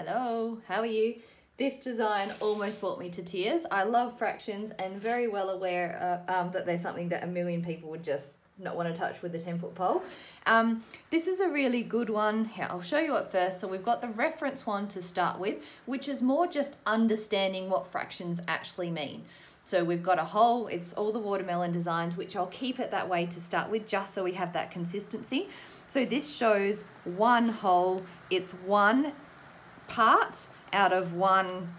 Hello, how are you? This design almost brought me to tears. I love fractions and very well aware that they're something that a million people would just not want to touch with a 10-foot pole. This is a really good one. Here, I'll show you it first. So we've got the reference one to start with, which is more just understanding what fractions actually mean. So we've got a whole, it's all the watermelon designs, which I'll keep it that way to start with just so we have that consistency. So this shows one whole, it's one part out of one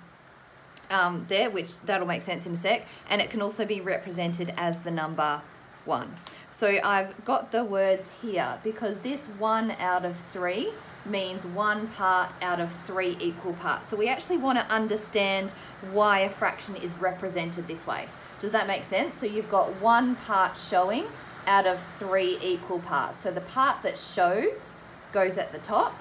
there, which that'll make sense in a sec, and it can also be represented as the number one. So I've got the words here because this 1 out of 3 means one part out of 3 equal parts. So we actually want to understand why a fraction is represented this way. Does that make sense? So you've got one part showing out of 3 equal parts. So the part that shows goes at the top,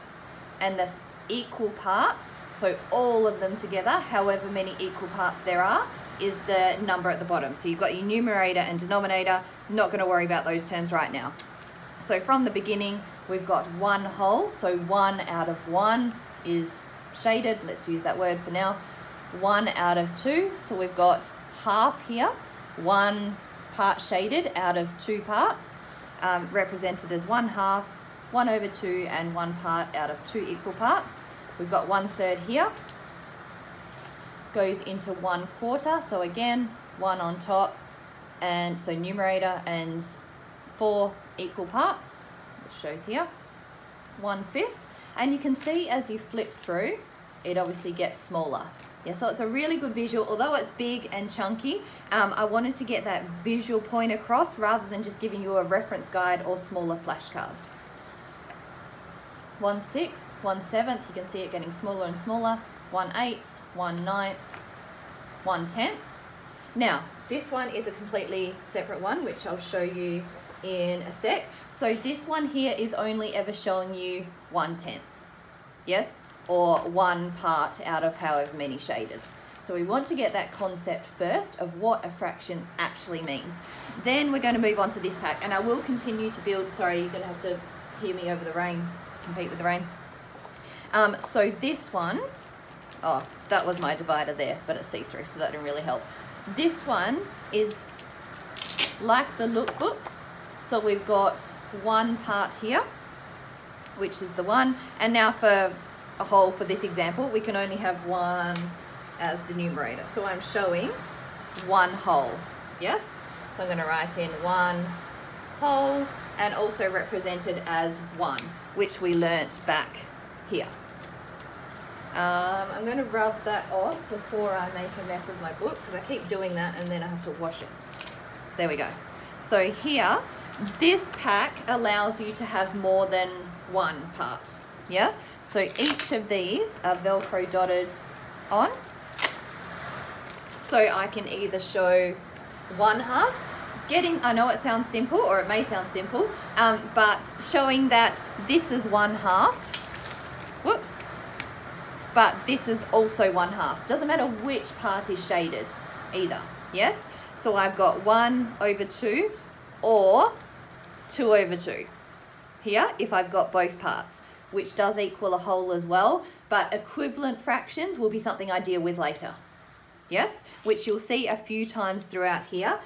and the equal parts, so all of them together, however many equal parts there are, is the number at the bottom. So you've got your numerator and denominator. Not going to worry about those terms right now. So from the beginning, we've got one whole. So 1 out of 1 is shaded. Let's use that word for now. 1 out of 2. So we've got half here. 1 part shaded out of 2 parts, represented as 1/2, 1/2, and 1 part out of 2 equal parts. We've got 1/3 here. Goes into 1/4, so again 1 on top, and so numerator and 4 equal parts, which shows here. 1/5, and you can see as you flip through it obviously gets smaller. Yeah, so it's a really good visual. Although it's big and chunky, I wanted to get that visual point across rather than just giving you a reference guide or smaller flashcards. 1/6, 1/7, you can see it getting smaller and smaller. 1/8, 1/9, 1/10. Now this one is a completely separate one, which I'll show you in a sec. So this one here is only ever showing you 1/10, yes, or 1 part out of however many shaded. So we want to get that concept first of what a fraction actually means. Then we're going to move on to this pack, and I will continue to build. Sorry, you're going to have to hear me over the rain, compete with the rain. So this one, oh, that was my divider there, but it's see-through, so that didn't really help. This one is like the lookbooks. So we've got 1 part here, which is the 1. And now for a whole, for this example, we can only have 1 as the numerator. So I'm showing 1 whole, yes? So I'm going to write in 1 whole, and also represented as 1, which we learnt back here. I'm going to rub that off before I make a mess of my book, because I keep doing that and then I have to wash it. There we go. So here, this pack allows you to have more than 1 part, yeah? So each of these are Velcro dotted on. So I can either show 1/2, getting, I know it sounds simple, or it may sound simple, but showing that this is 1/2, whoops, but this is also 1/2. Doesn't matter which part is shaded either, yes? So I've got 1/2 or 2/2 here if I've got both parts, which does equal a whole as well, but equivalent fractions will be something I deal with later, yes? Which you'll see a few times throughout here,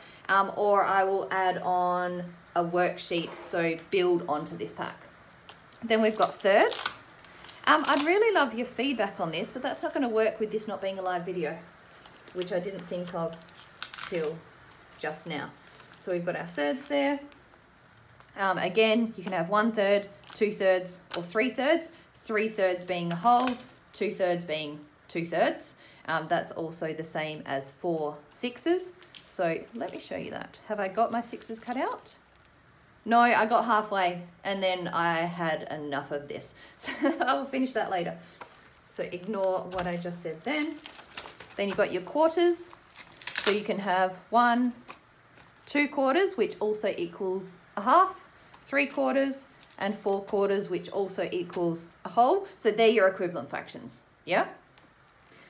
or I will add on a worksheet, so build onto this pack. Then we've got thirds. I'd really love your feedback on this, but that's not going to work with this not being a live video, which I didn't think of till just now. So we've got our thirds there. Again, you can have 1/3, 2/3, or 3/3. 3/3 being a whole, 2/3 being 2/3. That's also the same as 4 sixes. So let me show you that. Have I got my 6s cut out? No, I got halfway and then I had enough of this. So I'll finish that later. So ignore what I just said then. Then you've got your quarters. So you can have 1, 2/4, which also equals 1/2, 3/4, and 4/4, which also equals a whole. So they're your equivalent fractions, yeah?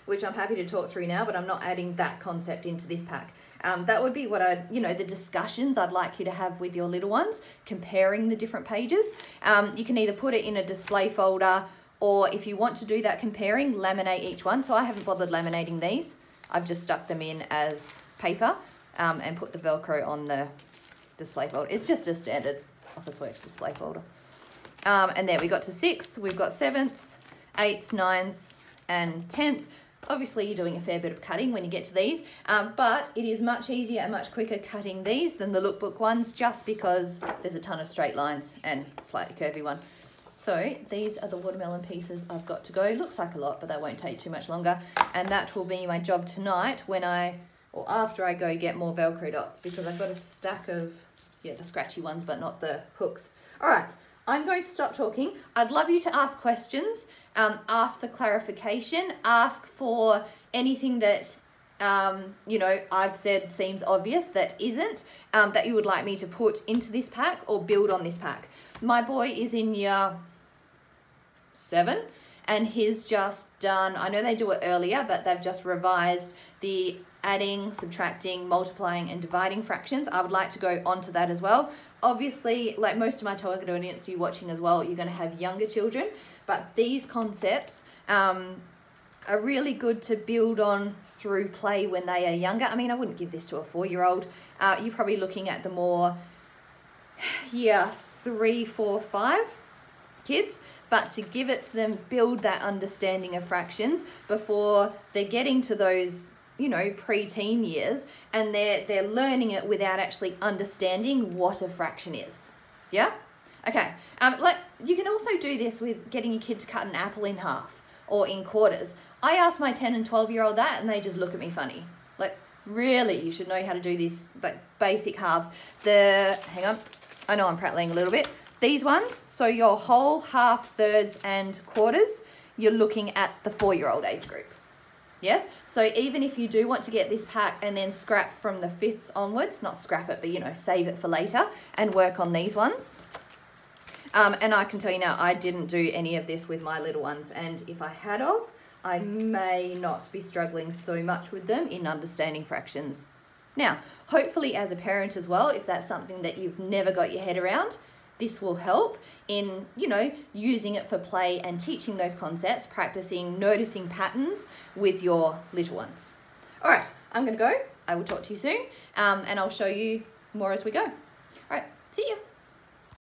Which I'm happy to talk through now, but I'm not adding that concept into this pack. That would be what the discussions I'd like you to have with your little ones, comparing the different pages. You can either put it in a display folder Or if you want to do that comparing, laminate each one. So I haven't bothered laminating these. I've just stuck them in as paper and put the Velcro on the display folder. It's just a standard Officeworks display folder. And there we got to 6. We've got 7ths, 8ths, 9ths and 10ths. Obviously you're doing a fair bit of cutting when you get to these, but it is much easier and much quicker cutting these than the lookbook ones, just because there's a ton of straight lines and slightly curvy one. So these are the watermelon pieces I've got to go. Looks like a lot, but that won't take too much longer. And that will be my job tonight when I, or after I go get more Velcro dots, because I've got a stack of, yeah, the scratchy ones, but not the hooks. All right, I'm going to stop talking. I'd love you to ask questions, ask for clarification, ask for anything that, you know, I've said seems obvious that isn't, that you would like me to put into this pack or build on this pack. My boy is in year 7 and he's just done, I know they do it earlier, but they've just revised the adding, subtracting, multiplying and dividing fractions. I would like to go onto that as well. Obviously, like most of my target audience you watching as well, you're going to have younger children, but these concepts are really good to build on through play when they are younger. I mean, I wouldn't give this to a 4-year-old. You're probably looking at the more, yeah, 3, 4, 5 kids, but to give it to them, build that understanding of fractions before they're getting to those, you know, pre-teen years, and they're learning it without actually understanding what a fraction is. Yeah? Okay. Like, you can also do this with getting your kid to cut an apple in half or in quarters. I asked my 10 and 12-year-old that and they just look at me funny. Like, really, you should know how to do this, like, basic halves. Hang on. I know I'm prattling a little bit. These ones, so your whole, half, thirds, and quarters, you're looking at the 4-year-old age group. Yes? So even if you do want to get this pack and then scrap from the 5ths onwards, not scrap it, but, you know, save it for later and work on these ones. And I can tell you now, I didn't do any of this with my little ones. And if I had of, I may not be struggling so much with them in understanding fractions. Now, hopefully as a parent as well, if that's something that you've never got your head around, this will help in, you know, using it for play and teaching those concepts, practicing, noticing patterns with your little ones. All right, I'm going to go. I will talk to you soon, and I'll show you more as we go. All right, see you.